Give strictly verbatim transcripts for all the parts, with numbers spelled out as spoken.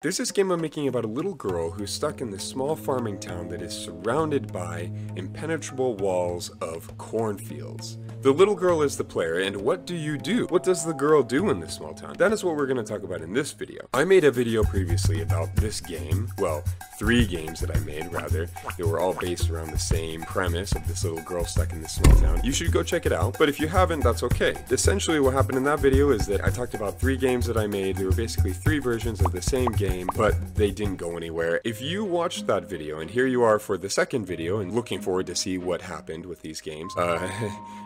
There's this game I'm making about a little girl who's stuck in this small farming town that is surrounded by impenetrable walls of cornfields. The little girl is the player, and what do you do? What does the girl do in this small town? That is what we're going to talk about in this video. I made a video previously about this game, well, three games that I made, rather. They were all based around the same premise of this little girl stuck in this small town. You should go check it out, but if you haven't, that's okay. Essentially, what happened in that video is that I talked about three games that I made. They were basically three versions of the same game, but they didn't go anywhere. If you watched that video, and here you are for the second video, and looking forward to see what happened with these games, uh,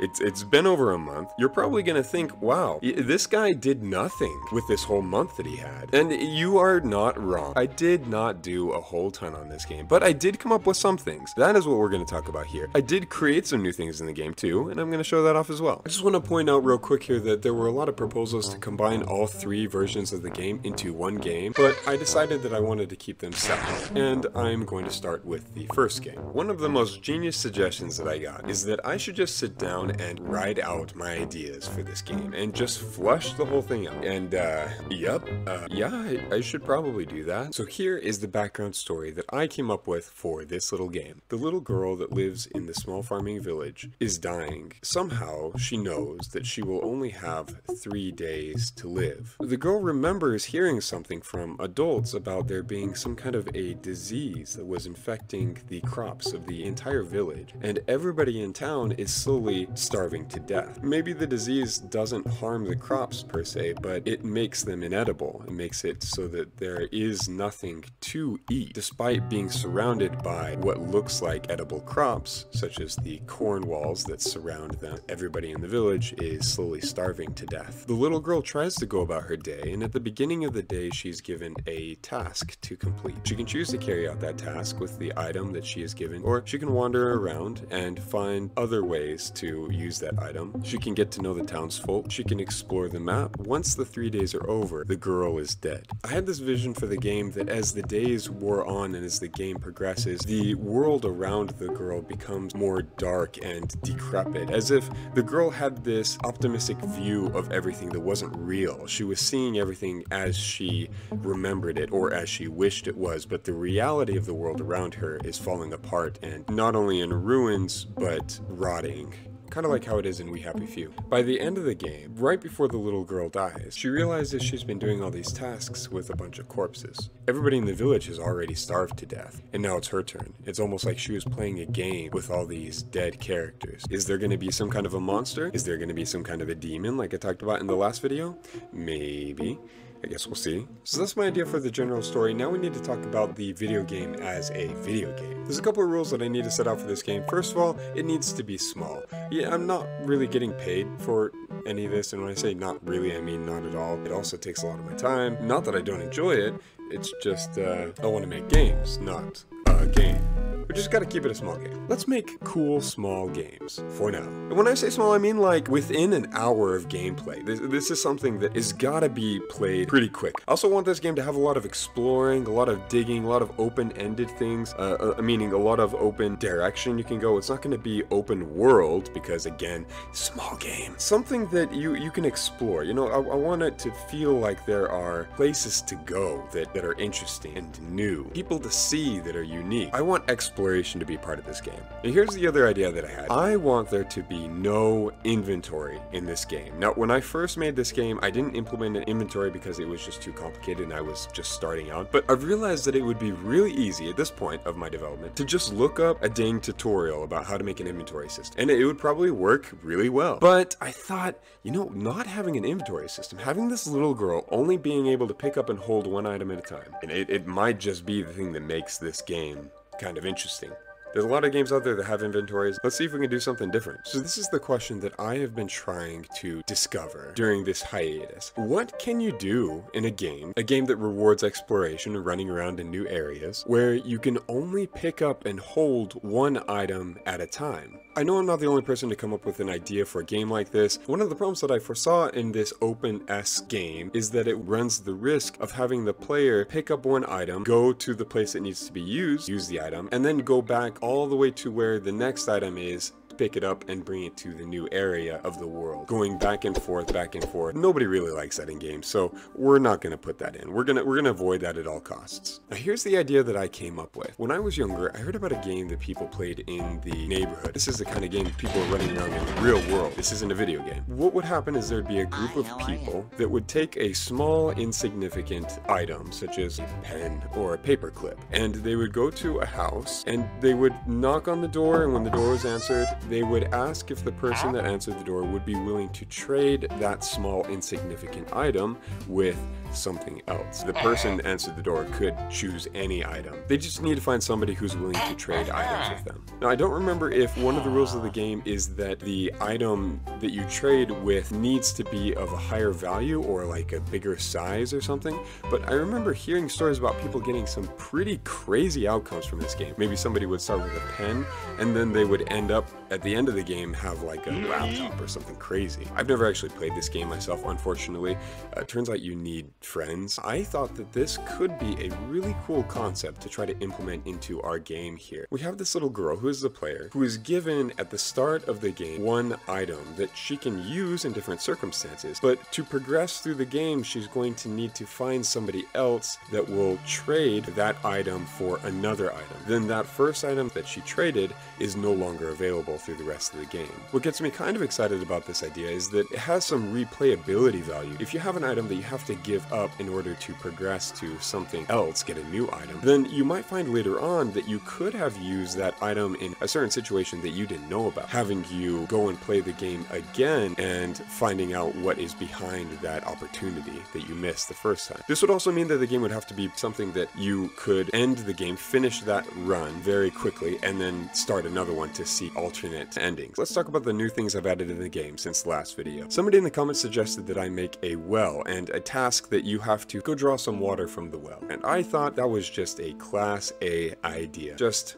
it's, it's been over a month, you're probably gonna think, wow, this guy did nothing with this whole month that he had. And you are not wrong. I did not do a whole ton on this game, but I did come up with some things. That is what we're gonna talk about here. I did create some new things in the game too, and I'm gonna show that off as well. I just wanna point out real quick here that there were a lot of proposals to combine all three versions of the game into one game, but I decided that I wanted to keep them separate, and I'm going to start with the first game. One of the most genius suggestions that I got is that I should just sit down and write out my ideas for this game and just flush the whole thing out. And uh, yep, uh, yeah, I, I should probably do that. So here is the background story that I came up with for this little game. The little girl that lives in the small farming village is dying. Somehow she knows that she will only have three days to live. The girl remembers hearing something from adults about there being some kind of a disease that was infecting the crops of the entire village, and everybody in town is slowly starving to death. Maybe the disease doesn't harm the crops per se, but it makes them inedible. It makes it so that there is nothing to eat, despite being surrounded by what looks like edible crops, such as the corn walls that surround them. Everybody in the village is slowly starving to death. The little girl tries to go about her day, and at the beginning of the day, she's given a a task to complete. She can choose to carry out that task with the item that she is given, or she can wander around and find other ways to use that item. She can get to know the townsfolk. She can explore the map. Once the three days are over, the girl is dead. I had this vision for the game that as the days wore on and as the game progresses, the world around the girl becomes more dark and decrepit, as if the girl had this optimistic view of everything that wasn't real. She was seeing everything as she remembered it, or as she wished it was, but the reality of the world around her is falling apart, and not only in ruins, but rotting. Kind of like how it is in We Happy Few. By the end of the game, right before the little girl dies, she realizes she's been doing all these tasks with a bunch of corpses. Everybody in the village has already starved to death, and now it's her turn. It's almost like she was playing a game with all these dead characters. Is there going to be some kind of a monster? Is there going to be some kind of a demon like I talked about in the last video? Maybe. I guess we'll see. So that's my idea for the general story. Now we need to talk about the video game as a video game. There's a couple of rules that I need to set out for this game. First of all, it needs to be small. Yeah, I'm not really getting paid for any of this, and when I say not really, I mean not at all. It also takes a lot of my time. Not that I don't enjoy it, it's just uh, I want to make games, not a game. We just gotta keep it a small game. Let's make cool small games, for now. And when I say small, I mean like within an hour of gameplay. This, this is something that has gotta be played pretty quick. I also want this game to have a lot of exploring, a lot of digging, a lot of open-ended things, uh, uh, meaning a lot of open direction you can go. It's not gonna be open world, because again, small game. Something that you, you can explore. You know, I, I want it to feel like there are places to go that, that are interesting and new. People to see that are unique. I want exploration. Exploration to be part of this game. And here's the other idea that I had. I want there to be no inventory in this game. Now, when I first made this game, I didn't implement an inventory because it was just too complicated and I was just starting out, but I realized that it would be really easy at this point of my development to just look up a dang tutorial about how to make an inventory system, and it would probably work really well. But I thought, you know, not having an inventory system, having this little girl only being able to pick up and hold one item at a time, and it, it might just be the thing that makes this game kind of interesting. There's a lot of games out there that have inventories. Let's see if we can do something different. So this is the question that I have been trying to discover during this hiatus. What can you do in a game, a game that rewards exploration and running around in new areas, where you can only pick up and hold one item at a time? I know I'm not the only person to come up with an idea for a game like this. One of the problems that I foresaw in this open-esque game is that it runs the risk of having the player pick up one item, go to the place that needs to be used, use the item, and then go back all the way to where the next item is pick it up and bring it to the new area of the world, going back and forth, back and forth. Nobody really likes that in games, so we're not going to put that in. We're going to we're going to avoid that at all costs. Now, here's the idea that I came up with. When I was younger, I heard about a game that people played in the neighborhood. This is the kind of game people are running around in the real world. This isn't a video game. What would happen is there'd be a group of people that would take a small, insignificant item, such as a pen or a paper clip, and they would go to a house and they would knock on the door, and when the door was answered, they would ask if the person that answered the door would be willing to trade that small, insignificant item with something else. The person that answered the door could choose any item. They just need to find somebody who's willing to trade items with them. Now, I don't remember if one of the rules of the game is that the item that you trade with needs to be of a higher value or like a bigger size or something, but I remember hearing stories about people getting some pretty crazy outcomes from this game. Maybe somebody would start with a pen, and then they would end up at the end of the game have like a laptop or something crazy. I've never actually played this game myself, unfortunately. Uh, it turns out you need friends. I thought that this could be a really cool concept to try to implement into our game here. We have this little girl who is the player, who is given at the start of the game one item that she can use in different circumstances, but to progress through the game she's going to need to find somebody else that will trade that item for another item. Then that first item that she traded is no longer available through the rest of the game. What gets me kind of excited about this idea is that it has some replayability value. If you have an item that you have to give up in order to progress to something else, get a new item, then you might find later on that you could have used that item in a certain situation that you didn't know about, having you go and play the game again and finding out what is behind that opportunity that you missed the first time. This would also mean that the game would have to be something that you could end the game, finish that run very quickly, and then start another one to see alternate endings. Let's talk about the new things I've added in the game since the last video. Somebody in the comments suggested that I make a well and a task that you have to go draw some water from the well, and I thought that was just a class A idea. Just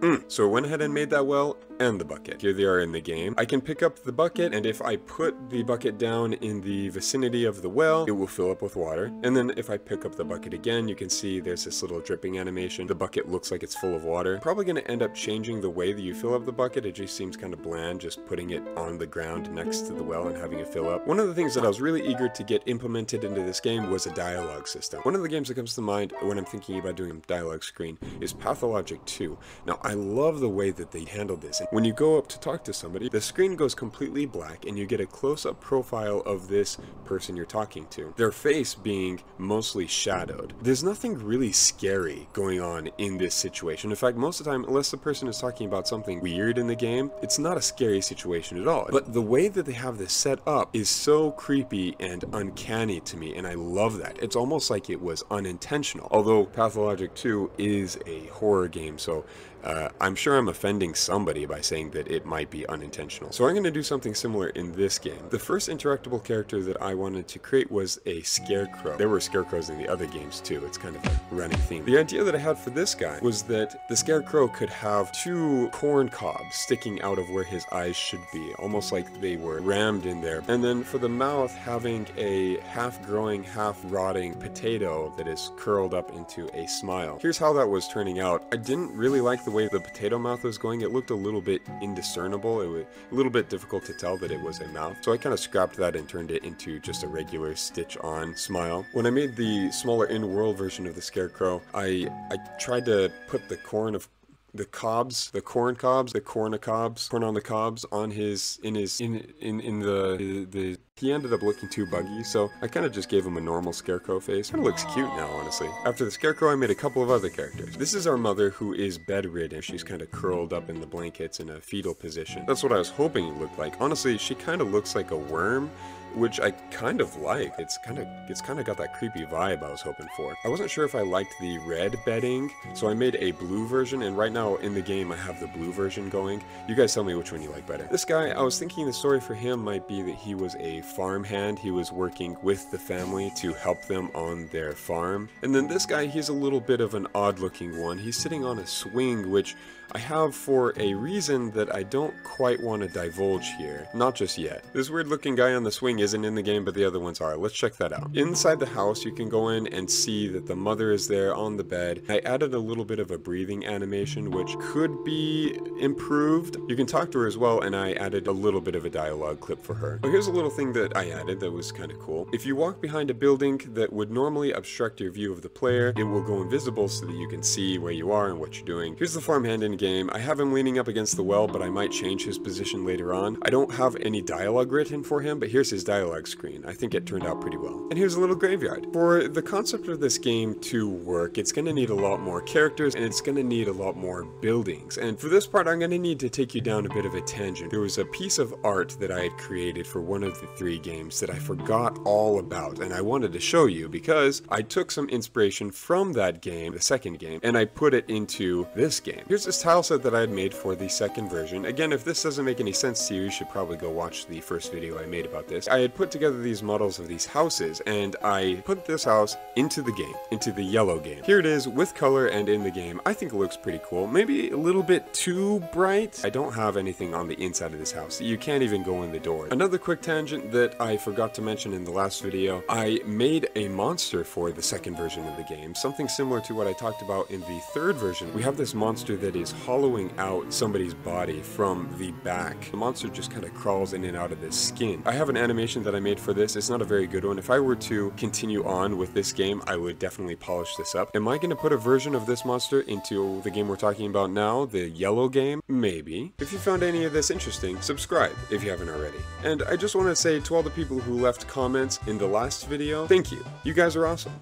Mm. So I went ahead and made that well and the bucket. Here they are in the game. I can pick up the bucket, and if I put the bucket down in the vicinity of the well, it will fill up with water. And then if I pick up the bucket again, you can see there's this little dripping animation. The bucket looks like it's full of water. Probably going to end up changing the way that you fill up the bucket. It just seems kind of bland, just putting it on the ground next to the well and having it fill up. One of the things that I was really eager to get implemented into this game was a dialogue system. One of the games that comes to mind when I'm thinking about doing a dialogue screen is Pathologic two. Now, I love the way that they handled this. When you go up to talk to somebody, the screen goes completely black and you get a close-up profile of this person you're talking to, their face being mostly shadowed. There's nothing really scary going on in this situation. In fact, most of the time, unless the person is talking about something weird in the game, it's not a scary situation at all. But the way that they have this set up is so creepy and uncanny to me, and I love that. It's almost like it was unintentional. Although Pathologic two is a horror game, so Uh, I'm sure I'm offending somebody by saying that it might be unintentional. So I'm going to do something similar in this game. The first interactable character that I wanted to create was a scarecrow. There were scarecrows in the other games too. It's kind of a running theme. The idea that I had for this guy was that the scarecrow could have two corn cobs sticking out of where his eyes should be, almost like they were rammed in there. And then for the mouth, having a half-growing, half-rotting potato that is curled up into a smile. Here's how that was turning out. I didn't really like the the way the potato mouth was going. It looked a little bit indiscernible. It was a little bit difficult to tell that it was a mouth, so I kind of scrapped that and turned it into just a regular stitch-on smile. When I made the smaller in-world version of the scarecrow, I, I tried to put the corn of the cobs, the corn cobs, the corn cobs, corn on the cobs on his, in his, in, in, in the, the, the he ended up looking too buggy, so I kind of just gave him a normal scarecrow face. Kind of looks cute now, honestly. After the scarecrow, I made a couple of other characters. This is our mother, who is bedridden. She's kind of curled up in the blankets in a fetal position. That's what I was hoping it looked like. Honestly, she kind of looks like a worm, which I kind of like. It's kind of it's kind of got that creepy vibe I was hoping for. I wasn't sure if I liked the red bedding, so I made a blue version, and right now in the game I have the blue version going. You guys tell me which one you like better. This guy, I was thinking the story for him might be that he was a farmhand. He was working with the family to help them on their farm. And then this guy, he's a little bit of an odd looking one. He's sitting on a swing, which I have for a reason that I don't quite want to divulge here. Not just yet. This weird looking guy on the swing isn't in the game, but the other ones are. Let's check that out. Inside the house, you can go in and see that the mother is there on the bed. I added a little bit of a breathing animation, which could be improved. You can talk to her as well, and I added a little bit of a dialogue clip for her. Well, here's a little thing that I added that was kind of cool. If you walk behind a building that would normally obstruct your view of the player, it will go invisible so that you can see where you are and what you're doing. Here's the farmhand in game. I have him leaning up against the well, but I might change his position later on. I don't have any dialogue written for him, but here's his dialogue screen. I think it turned out pretty well. And here's a little graveyard. For the concept of this game to work, it's going to need a lot more characters, and it's going to need a lot more buildings. And for this part, I'm going to need to take you down a bit of a tangent. There was a piece of art that I had created for one of the three games that I forgot all about, and I wanted to show you because I took some inspiration from that game, the second game, and I put it into this game. Here's this tile set that I had made for the second version. Again, if this doesn't make any sense to you, you should probably go watch the first video I made about this. I had put together these models of these houses, and I put this house into the game, into the yellow game. Here it is with color and in the game. I think it looks pretty cool. Maybe a little bit too bright. I don't have anything on the inside of this house. You can't even go in the door. Another quick tangent that I forgot to mention in the last video, I made a monster for the second version of the game, something similar to what I talked about in the third version. We have this monster that is hollowing out somebody's body from the back. The monster just kind of crawls in and out of this skin. I have an animation that I made for this. It's not a very good one. If I were to continue on with this game, I would definitely polish this up. Am I going to put a version of this monster into the game we're talking about now, the yellow game? Maybe. If you found any of this interesting, subscribe if you haven't already. And I just want to say to all the people who left comments in the last video, thank you. You guys are awesome.